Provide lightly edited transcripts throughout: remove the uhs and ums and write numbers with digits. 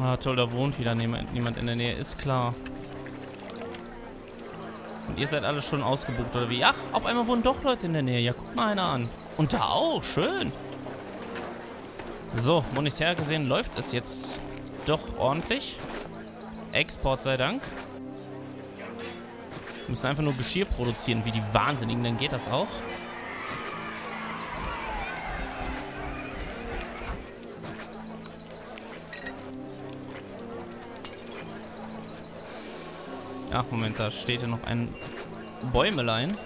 Ah, toll, da wohnt wieder niemand in der Nähe, ist klar. Und ihr seid alle schon ausgebucht, oder wie? Ach, auf einmal wohnen doch Leute in der Nähe. Ja, guck mal einer an. Und da auch, schön. So, monetär gesehen läuft es jetzt doch ordentlich. Export sei Dank. Wir müssen einfach nur Geschirr produzieren, wie die Wahnsinnigen, dann geht das auch. Ach, Moment, da steht ja noch ein Bäumelein.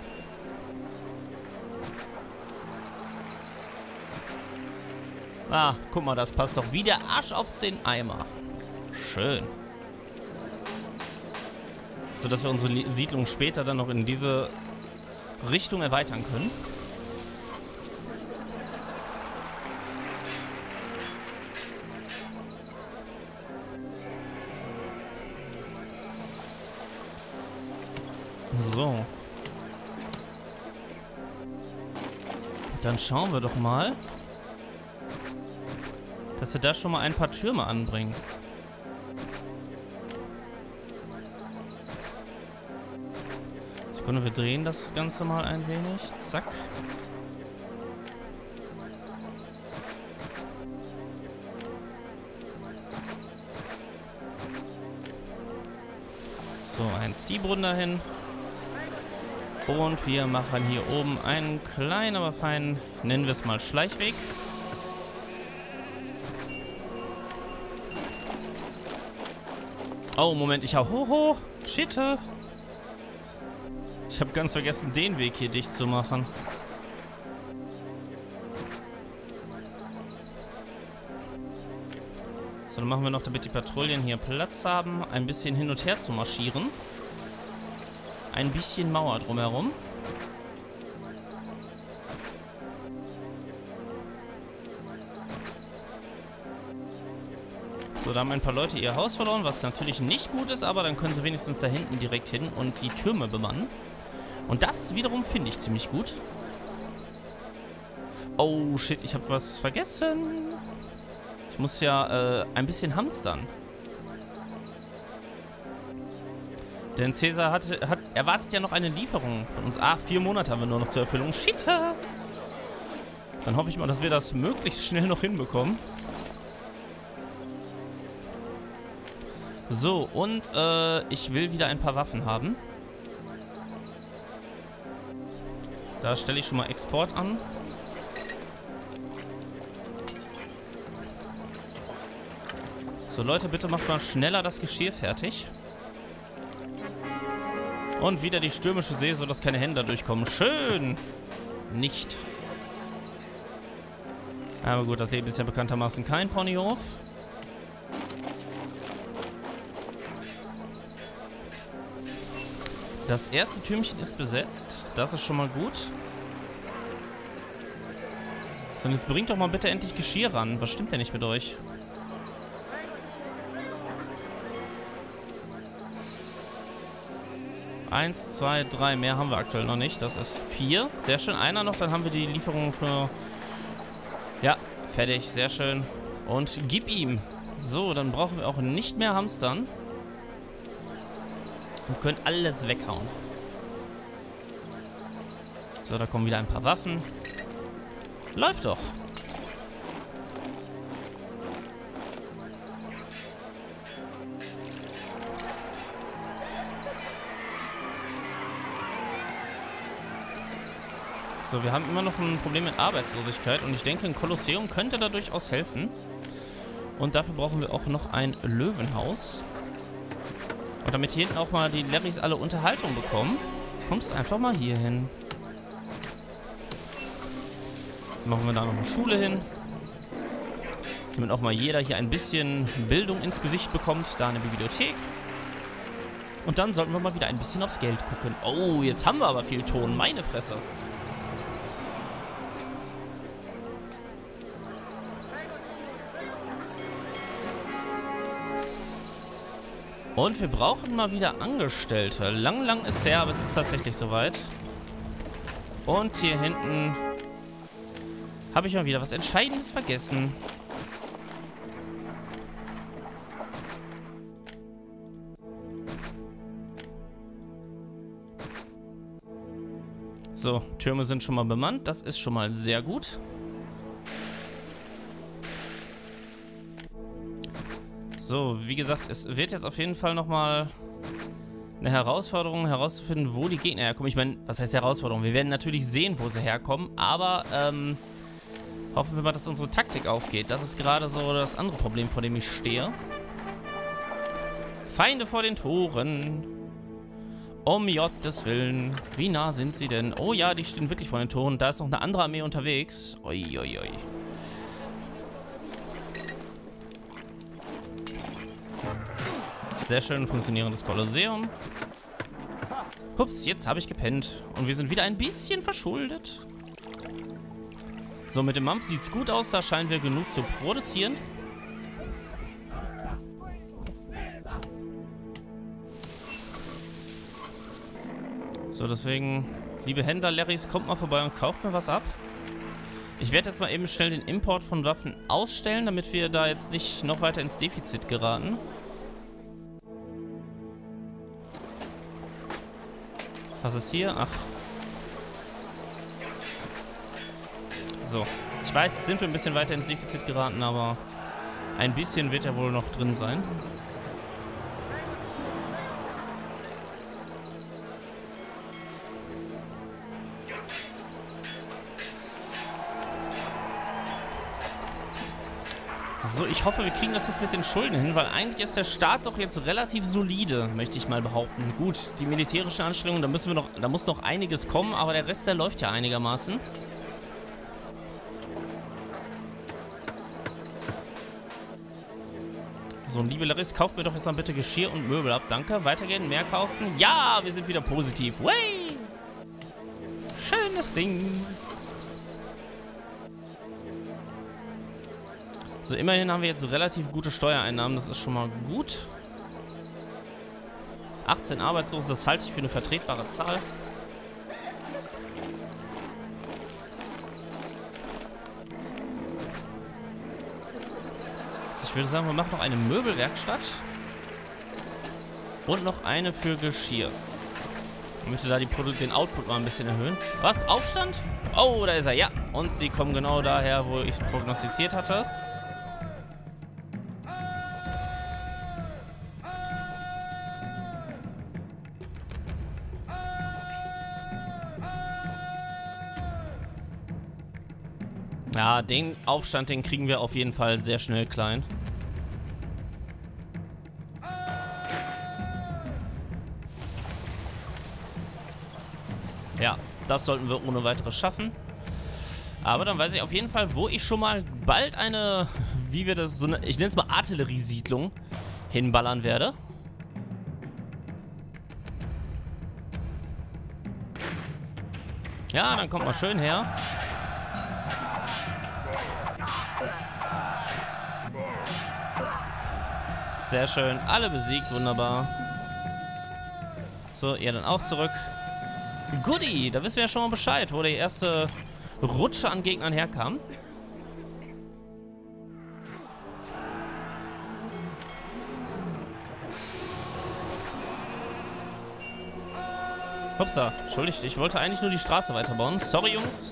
Ah, guck mal, das passt doch wieder Arsch auf den Eimer. Schön. So, dass wir unsere Siedlung später dann noch in diese Richtung erweitern können. So. Dann schauen wir doch mal, dass wir da schon mal ein paar Türme anbringen. Sekunde, wir drehen das Ganze mal ein wenig. Zack. So, ein Ziehbrunnen dahin. Und wir machen hier oben einen kleinen, aber feinen, nennen wir es mal Schleichweg. Oh, Moment, ich hau hoho. Shit. Ich habe ganz vergessen, den Weg hier dicht zu machen. So, dann machen wir noch, damit die Patrouillen hier Platz haben, ein bisschen hin und her zu marschieren. Ein bisschen Mauer drumherum. So, da haben ein paar Leute ihr Haus verloren, was natürlich nicht gut ist, aber dann können sie wenigstens da hinten direkt hin und die Türme bemannen. Und das wiederum finde ich ziemlich gut. Oh, shit, ich habe was vergessen. Ich muss ja ein bisschen hamstern. Denn Cäsar hat erwartet ja noch eine Lieferung von uns. Ah, 4 Monate haben wir nur noch zur Erfüllung. Shit! Dann hoffe ich mal, dass wir das möglichst schnell noch hinbekommen. So, und ich will wieder ein paar Waffen haben. Da stelle ich schon mal Export an. So, Leute, bitte macht mal schneller das Geschirr fertig. Und wieder die stürmische See, sodass keine Hände durchkommen. Schön! Nicht. Aber gut, das Leben ist ja bekanntermaßen kein Ponyhof. Das erste Türmchen ist besetzt. Das ist schon mal gut. So, jetzt bringt doch mal bitte endlich Geschirr ran. Was stimmt denn nicht mit euch? Eins, zwei, drei. Mehr haben wir aktuell noch nicht. Das ist 4. Sehr schön. Einer noch. Dann haben wir die Lieferung für... Ja, fertig. Sehr schön. Und gib ihm. So, dann brauchen wir auch nicht mehr hamstern. Und können alles weghauen. So, da kommen wieder ein paar Waffen. Läuft doch. So, wir haben immer noch ein Problem mit Arbeitslosigkeit. Und ich denke, ein Kolosseum könnte da durchaus helfen. Und dafür brauchen wir auch noch ein Löwenhaus. Und damit hier hinten auch mal die Larrys alle Unterhaltung bekommen, kommt es einfach mal hier hin. Machen wir da noch eine Schule hin. Damit auch mal jeder hier ein bisschen Bildung ins Gesicht bekommt. Da eine Bibliothek. Und dann sollten wir mal wieder ein bisschen aufs Geld gucken. Oh, jetzt haben wir aber viel Ton. Meine Fresse. Und wir brauchen mal wieder Angestellte. Lang ist her, aber es ist tatsächlich soweit. Und hier hinten habe ich mal wieder was Entscheidendes vergessen. So, Türme sind schon mal bemannt. Das ist schon mal sehr gut. So, wie gesagt, es wird jetzt auf jeden Fall nochmal eine Herausforderung, herauszufinden, wo die Gegner herkommen. Ich meine, was heißt Herausforderung? Wir werden natürlich sehen, wo sie herkommen, aber hoffen wir mal, dass unsere Taktik aufgeht. Das ist gerade so das andere Problem, vor dem ich stehe. Feinde vor den Toren. Um Gottes Willen. Wie nah sind sie denn? Oh ja, die stehen wirklich vor den Toren. Da ist noch eine andere Armee unterwegs. Oi, oi, oi. Sehr schön funktionierendes Kolosseum. Ups, jetzt habe ich gepennt. Und wir sind wieder ein bisschen verschuldet. So, mit dem Mampf sieht es gut aus. Da scheinen wir genug zu produzieren. So, deswegen, liebe Händler, Larrys, kommt mal vorbei und kauft mir was ab. Ich werde jetzt mal eben schnell den Import von Waffen ausstellen, damit wir da jetzt nicht noch weiter ins Defizit geraten. Was ist hier? Ach. So. Ich weiß, jetzt sind wir ein bisschen weiter ins Defizit geraten, aber ein bisschen wird ja wohl noch drin sein. So, ich hoffe, wir kriegen das jetzt mit den Schulden hin, weil eigentlich ist der Staat doch jetzt relativ solide, möchte ich mal behaupten. Gut, die militärischen Anstrengungen, da muss noch einiges kommen, aber der Rest, der läuft ja einigermaßen. So, liebe Larrys, kauft mir doch jetzt mal bitte Geschirr und Möbel ab. Danke, weitergehen, mehr kaufen. Ja, wir sind wieder positiv. Wey! Schönes Ding. So, immerhin haben wir jetzt relativ gute Steuereinnahmen. Das ist schon mal gut. 18 Arbeitslose, das halte ich für eine vertretbare Zahl. So, ich würde sagen, wir machen noch eine Möbelwerkstatt. Und noch eine für Geschirr. Ich möchte da den Output mal ein bisschen erhöhen. Was? Aufstand? Oh, da ist er, ja. Und sie kommen genau daher, wo ich es prognostiziert hatte. Ja, den Aufstand, den kriegen wir auf jeden Fall sehr schnell klein. Ja, das sollten wir ohne weiteres schaffen. Aber dann weiß ich auf jeden Fall, wo ich schon mal bald eine, wie wir das, so eine, ich nenne es mal Artilleriesiedlung hinballern werde. Ja, dann kommt mal schön her. Sehr schön. Alle besiegt. Wunderbar. So, ihr dann auch zurück. Goodie. Da wissen wir ja schon mal Bescheid, wo die erste Rutsche an Gegnern herkam. Hopsa. Entschuldigt. Ich wollte eigentlich nur die Straße weiterbauen. Sorry, Jungs.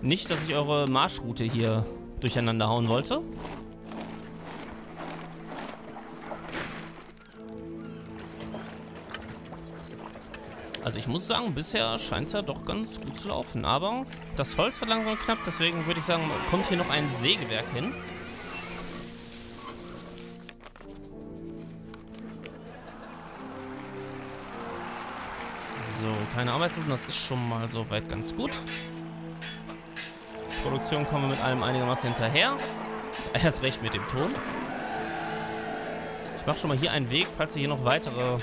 Nicht, dass ich eure Marschroute hier durcheinander hauen wollte. Also ich muss sagen, bisher scheint es ja doch ganz gut zu laufen. Aber das Holz wird langsam knapp, deswegen würde ich sagen, kommt hier noch ein Sägewerk hin. So, keine Arbeitslosen, das ist schon mal soweit ganz gut. Produktion kommen wir mit allem einigermaßen hinterher. Erst recht mit dem Ton. Ich mache schon mal hier einen Weg, falls ihr hier noch weitere...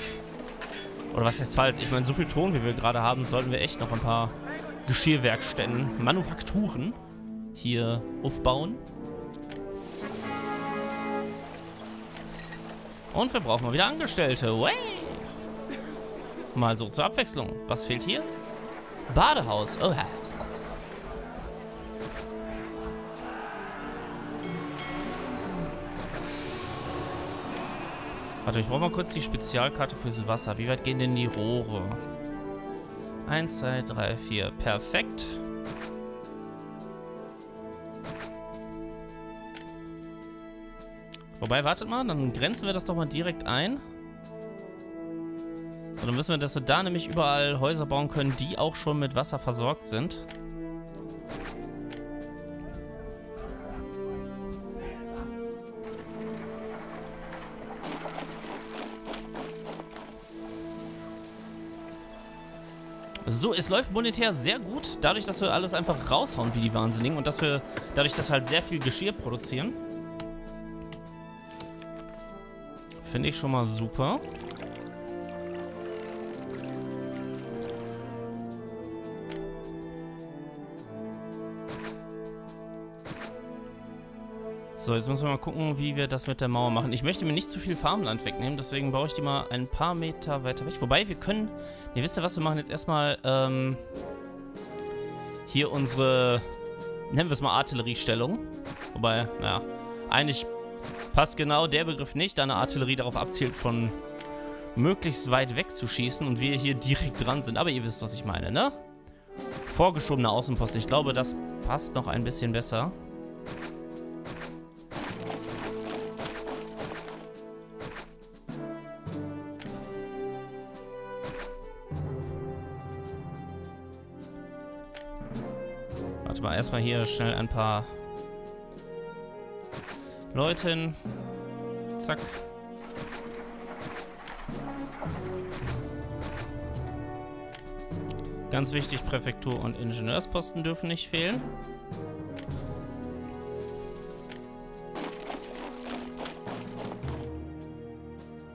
Oder was heißt falsch? Ich meine, so viel Ton, wie wir gerade haben, sollten wir echt noch ein paar Geschirrwerkstätten, Manufakturen hier aufbauen. Und wir brauchen mal wieder Angestellte. Wey! Mal so zur Abwechslung. Was fehlt hier? Badehaus. Oha. Warte, ich brauche mal kurz die Spezialkarte fürs Wasser. Wie weit gehen denn die Rohre? 1, 2, 3, 4. Perfekt. Wobei, wartet mal, dann grenzen wir das doch mal direkt ein. So, dann müssen wir, dass wir da nämlich überall Häuser bauen können, die auch schon mit Wasser versorgt sind. So, es läuft monetär sehr gut, dadurch, dass wir alles einfach raushauen wie die Wahnsinnigen und dass wir, dadurch, dass wir halt sehr viel Geschirr produzieren. Finde ich schon mal super. So, jetzt müssen wir mal gucken, wie wir das mit der Mauer machen. Ich möchte mir nicht zu viel Farmland wegnehmen, deswegen baue ich die mal ein paar Meter weiter weg. Wobei, wir können... Ne, wisst ihr was? Wir machen jetzt erstmal hier unsere, nennen wir es mal Artilleriestellung. Wobei, naja, eigentlich passt genau der Begriff nicht, da eine Artillerie darauf abzielt, von möglichst weit weg zu schießen und wir hier direkt dran sind. Aber ihr wisst, was ich meine, ne? Vorgeschobener Außenposten. Ich glaube, das passt noch ein bisschen besser. Erstmal hier schnell ein paar Leute hin. Zack. Ganz wichtig, Präfektur und Ingenieursposten dürfen nicht fehlen.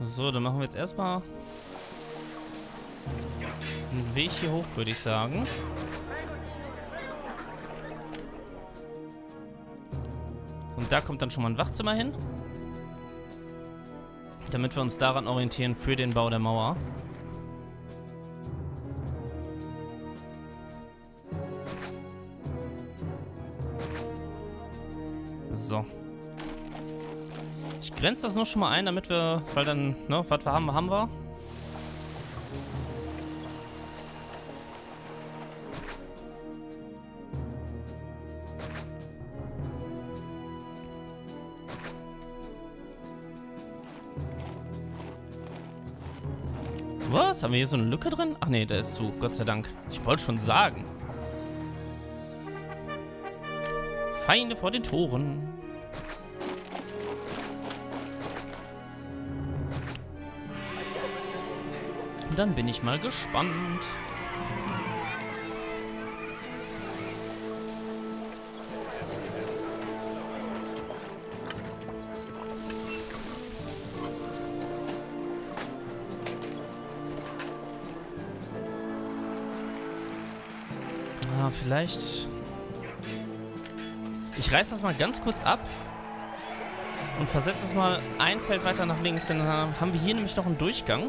So, dann machen wir jetzt erstmal einen Weg hier hoch, würde ich sagen. Da kommt dann schon mal ein Wachzimmer hin, damit wir uns daran orientieren für den Bau der Mauer. So. Ich grenze das nur schon mal ein, damit wir, weil dann, ne, was wir haben, haben wir. Was? Haben wir hier so eine Lücke drin? Ach nee, da ist zu. Gott sei Dank. Ich wollte schon sagen. Feinde vor den Toren. Und dann bin ich mal gespannt. Vielleicht... Ich reiß das mal ganz kurz ab und versetze es mal ein Feld weiter nach links, denn dann haben wir hier nämlich noch einen Durchgang.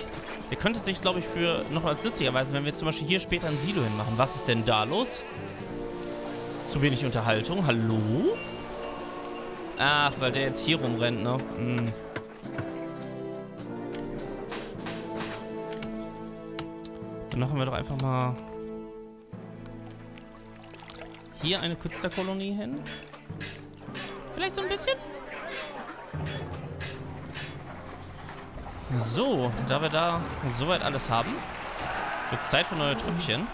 Der könnte sich, glaube ich, für noch als nützlicherweise, wenn wir zum Beispiel hier später ein Silo hinmachen. Was ist denn da los? Zu wenig Unterhaltung, hallo? Ach, weil der jetzt hier rumrennt, ne? Hm. Dann machen wir doch einfach mal... Hier eine Künstlerkolonie hin. Vielleicht so ein bisschen. So, da wir da soweit alles haben, wird es Zeit für neue Trüppchen.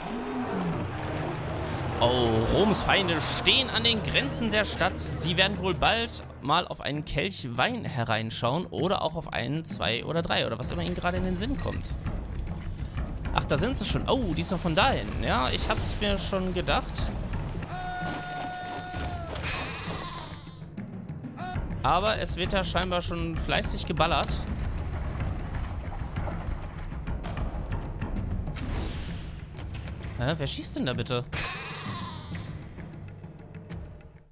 Oh, Roms Feinde stehen an den Grenzen der Stadt. Sie werden wohl bald mal auf einen Kelch Wein hereinschauen oder auch auf einen, zwei oder drei oder was immer ihnen gerade in den Sinn kommt. Ach, da sind sie schon. Oh, die ist noch von dahin. Ja, ich hab's mir schon gedacht. Aber es wird ja scheinbar schon fleißig geballert. Hä, wer schießt denn da bitte?